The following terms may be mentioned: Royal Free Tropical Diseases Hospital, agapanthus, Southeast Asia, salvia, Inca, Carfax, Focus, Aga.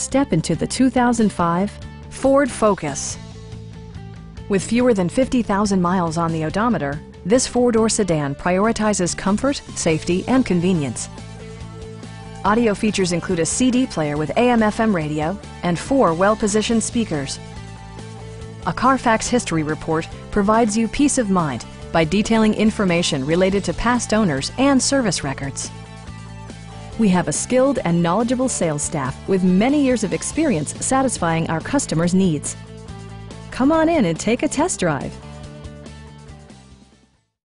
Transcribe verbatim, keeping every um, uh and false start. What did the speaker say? Step into the two thousand five Ford Focus. With fewer than fifty thousand miles on the odometer, this four-door sedan prioritizes comfort, safety, and convenience. Audio features include a C D player with A M F M radio and four well-positioned speakers. A Carfax history report provides you peace of mind by detailing information related to past owners and service records. We have a skilled and knowledgeable sales staff with many years of experience satisfying our customers' needs. Come on in and take a test drive.